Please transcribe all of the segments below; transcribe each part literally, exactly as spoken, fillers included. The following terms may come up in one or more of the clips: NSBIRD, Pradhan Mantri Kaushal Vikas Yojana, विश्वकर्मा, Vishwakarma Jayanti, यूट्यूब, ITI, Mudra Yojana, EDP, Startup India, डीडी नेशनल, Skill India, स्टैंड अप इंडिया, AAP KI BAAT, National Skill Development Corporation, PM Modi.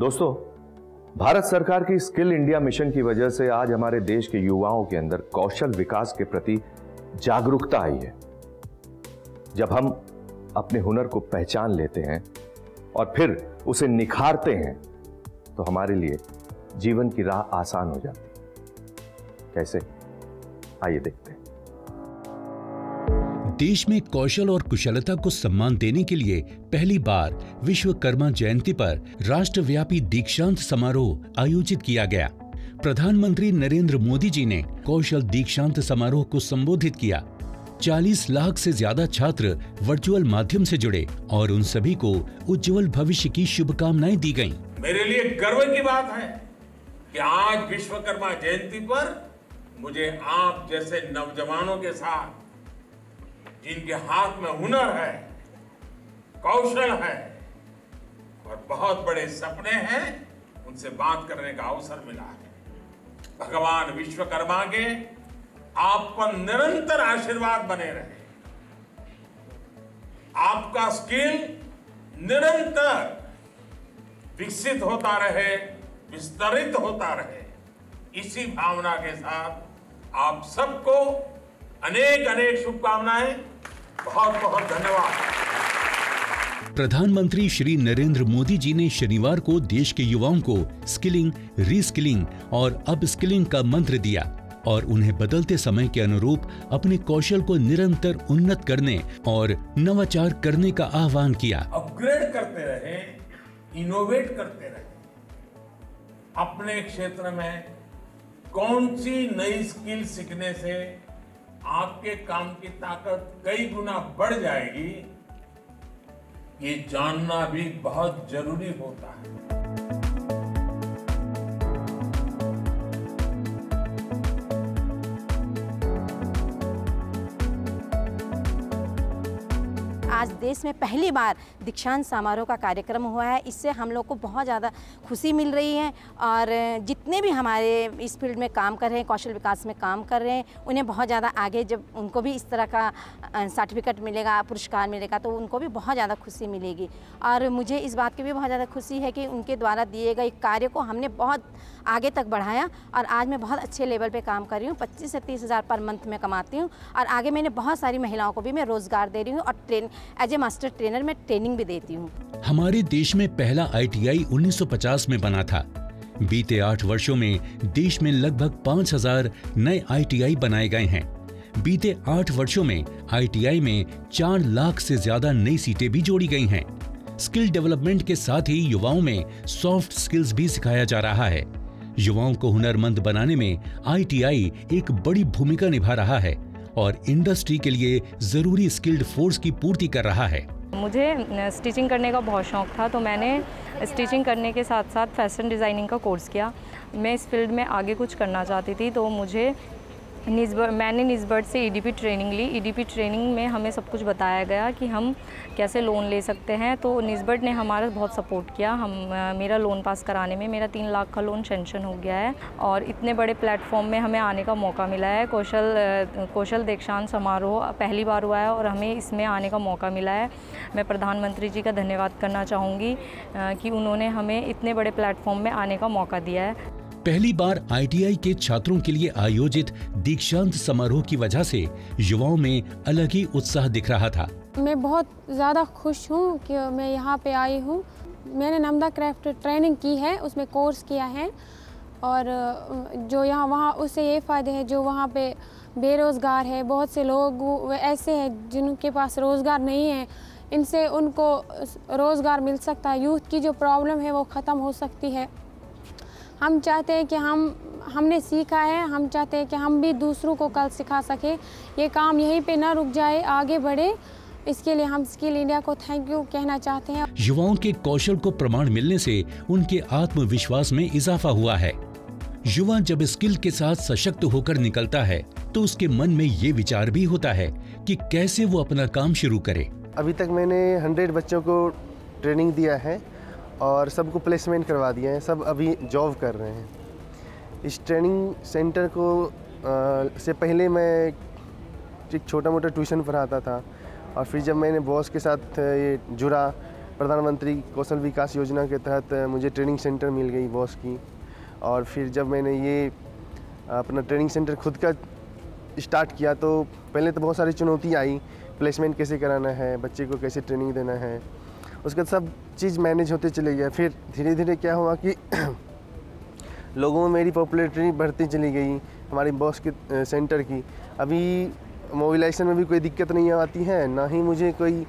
दोस्तों, भारत सरकार की स्किल इंडिया मिशन की वजह से आज हमारे देश के युवाओं के अंदर कौशल विकास के प्रति जागरूकता आई है। जब हम अपने हुनर को पहचान लेते हैं और फिर उसे निखारते हैं तो हमारे लिए जीवन की राह आसान हो जाती है। कैसे, आइए देखते हैं। देश में कौशल और कुशलता को सम्मान देने के लिए पहली बार विश्वकर्मा जयंती पर राष्ट्रव्यापी दीक्षांत समारोह आयोजित किया गया। प्रधानमंत्री नरेंद्र मोदी जी ने कौशल दीक्षांत समारोह को संबोधित किया। चालीस लाख से ज्यादा छात्र वर्चुअल माध्यम से जुड़े और उन सभी को उज्जवल भविष्य की शुभकामनाएं दी गईं। मेरे लिए गर्व की बात है कि आज विश्वकर्मा जयंती पर मुझे आप जैसे नौजवानों के साथ, जिनके हाथ में हुनर है, कौशल है और बहुत बड़े सपने हैं, उनसे बात करने का अवसर मिला है। भगवान विश्वकर्मा के आप पर निरंतर आशीर्वाद बने रहे। आपका स्किल निरंतर विकसित होता रहे, विस्तारित होता रहे। इसी भावना के साथ आप सबको अनेक अनेक शुभकामनाएं। बहुत बहुत धन्यवाद। प्रधानमंत्री श्री नरेंद्र मोदी जी ने शनिवार को देश के युवाओं को स्किलिंग, रीस्किलिंग और अपस्किलिंग का मंत्र दिया और उन्हें बदलते समय के अनुरूप अपने कौशल को निरंतर उन्नत करने और नवाचार करने का आह्वान किया। अपग्रेड करते रहे, इनोवेट करते रहे। अपने क्षेत्र में कौन सी नई स्किल सीखने से आपके काम की ताकत कई गुना बढ़ जाएगी, ये जानना भी बहुत जरूरी होता है। आज देश में पहली बार दीक्षांत समारोह का कार्यक्रम हुआ है। इससे हम लोग को बहुत ज़्यादा खुशी मिल रही है और जितने भी हमारे इस फील्ड में काम कर रहे हैं, कौशल विकास में काम कर रहे हैं, उन्हें बहुत ज़्यादा आगे जब उनको भी इस तरह का सर्टिफिकेट मिलेगा, पुरस्कार मिलेगा तो उनको भी बहुत ज़्यादा खुशी मिलेगी। और मुझे इस बात की भी बहुत ज़्यादा खुशी है कि उनके द्वारा दिए गए कार्य को हमने बहुत आगे तक बढ़ाया और आज मैं बहुत अच्छे लेवल पर काम कर रही हूँ। पच्चीस से तीस हज़ार पर मंथ में कमाती हूँ और आगे मैंने बहुत सारी महिलाओं को भी मैं रोज़गार दे रही हूँ और train as a master trainer में ट्रेनिंग भी देती हूँ। हमारे देश में पहला आई टी आई उन्नीस सौ पचास में बना था। बीते आठ वर्षों में देश में लगभग पाँच हज़ार नए आई टी आई बनाए गए हैं। बीते आठ वर्षों में आई टी आई में चार लाख से ज्यादा नई सीटें भी जोड़ी गई हैं। स्किल डेवलपमेंट के साथ ही युवाओं में सॉफ्ट स्किल्स भी सिखाया जा रहा है। युवाओं को हुनरमंद बनाने में आई टी आई एक बड़ी भूमिका निभा रहा है और इंडस्ट्री के लिए जरूरी स्किल्ड फोर्स की पूर्ति कर रहा है। मुझे स्टिचिंग करने का बहुत शौक था तो मैंने स्टिचिंग करने के साथ साथ फैशन डिज़ाइनिंग का कोर्स किया। मैं इस फील्ड में आगे कुछ करना चाहती थी तो मुझे निस्बर्ड मैंने निस्बर्ड से ई डी पी ट्रेनिंग ली। ई डी पी ट्रेनिंग में हमें सब कुछ बताया गया कि हम कैसे लोन ले सकते हैं, तो निस्बर्ड ने हमारा बहुत सपोर्ट किया। हम मेरा लोन पास कराने में मेरा तीन लाख का लोन सैंक्शन हो गया है और इतने बड़े प्लेटफॉर्म में हमें आने का मौका मिला है। कौशल कौशल दीक्षांत समारोह पहली बार हुआ है और हमें इसमें आने का मौका मिला है। मैं प्रधानमंत्री जी का धन्यवाद करना चाहूँगी कि उन्होंने हमें इतने बड़े प्लेटफॉर्म में आने का मौका दिया है। पहली बार आई टी आई के छात्रों के लिए आयोजित दीक्षांत समारोह की वजह से युवाओं में अलग ही उत्साह दिख रहा था। मैं बहुत ज़्यादा खुश हूँ कि मैं यहाँ पे आई हूँ। मैंने नर्मदा क्राफ्ट ट्रेनिंग की है, उसमें कोर्स किया है और जो यहाँ वहाँ उससे ये फ़ायदे हैं, जो वहाँ पे बेरोज़गार है, बहुत से लोग ऐसे हैं जिनके पास रोज़गार नहीं है, इनसे उनको रोज़गार मिल सकता है। यूथ की जो प्रॉब्लम है वो ख़त्म हो सकती है। हम चाहते हैं कि हम हमने सीखा है, हम चाहते हैं कि हम भी दूसरों को कल सिखा सकें। ये काम यहीं पे ना रुक जाए, आगे बढ़े। इसके लिए हम स्किल इंडिया को थैंक यू कहना चाहते हैं। युवाओं के कौशल को प्रमाण मिलने से उनके आत्मविश्वास में इजाफा हुआ है। युवा जब स्किल के साथ सशक्त होकर निकलता है तो उसके मन में ये विचार भी होता है कि कैसे वो अपना काम शुरू करे। अभी तक मैंने हंड्रेड बच्चों को ट्रेनिंग दिया है और सबको प्लेसमेंट करवा दिए हैं। सब अभी जॉब कर रहे हैं। इस ट्रेनिंग सेंटर को आ, से पहले मैं एक छोटा मोटा ट्यूशन पढ़ाता था और फिर जब मैंने बॉस के साथ ये जुड़ा प्रधानमंत्री कौशल विकास योजना के तहत मुझे ट्रेनिंग सेंटर मिल गई बॉस की। और फिर जब मैंने ये अपना ट्रेनिंग सेंटर खुद का स्टार्ट किया तो पहले तो बहुत सारी चुनौती आई, प्लेसमेंट कैसे कराना है, बच्चे को कैसे ट्रेनिंग देना है, उसके सब चीज़ मैनेज होते चले गया। फिर धीरे धीरे क्या हुआ कि लोगों में मेरी पॉपुलैरिटी बढ़ती चली गई हमारी बॉस के सेंटर की। अभी मोबिलाइजेशन में भी कोई दिक्कत नहीं आती है, ना ही मुझे कोई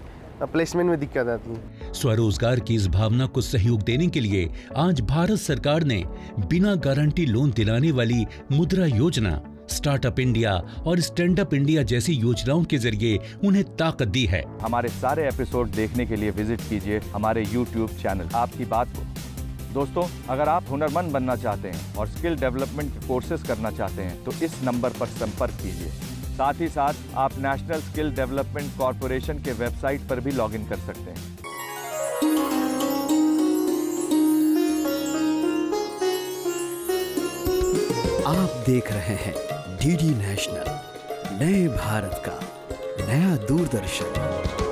प्लेसमेंट में दिक्कत आती है। स्वरोजगार की इस भावना को सहयोग देने के लिए आज भारत सरकार ने बिना गारंटी लोन दिलाने वाली मुद्रा योजना, स्टार्टअप इंडिया और स्टैंड अप इंडिया जैसी योजनाओं के जरिए उन्हें ताकत दी है। हमारे सारे एपिसोड देखने के लिए विजिट कीजिए हमारे यूट्यूब चैनल आपकी बात को। दोस्तों, अगर आप हुनरमंद बनना चाहते हैं और स्किल डेवलपमेंट के कोर्सेज करना चाहते हैं तो इस नंबर पर संपर्क कीजिए। साथ ही साथ आप नेशनल स्किल डेवलपमेंट कॉर्पोरेशन के वेबसाइट पर भी लॉग इन कर सकते हैं। आप देख रहे हैं डीडी नेशनल, नए भारत का नया दूरदर्शन।